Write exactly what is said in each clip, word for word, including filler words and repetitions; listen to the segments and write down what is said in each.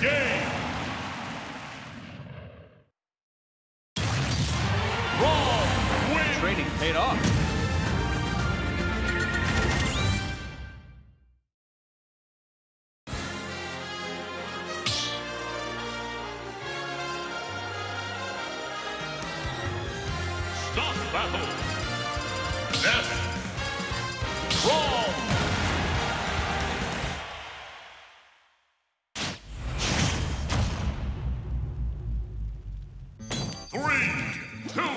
game. Raw wins. Training paid off. Stock battle. Death. Brawl. Three, two,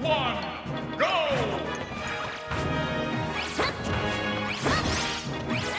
one, go! Stop that brawl! Three, two, one, go! Go!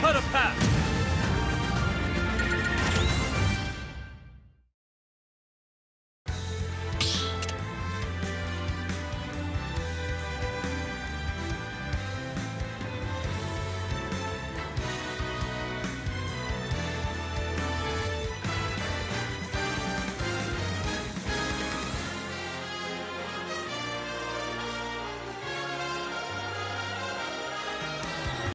Cut a path!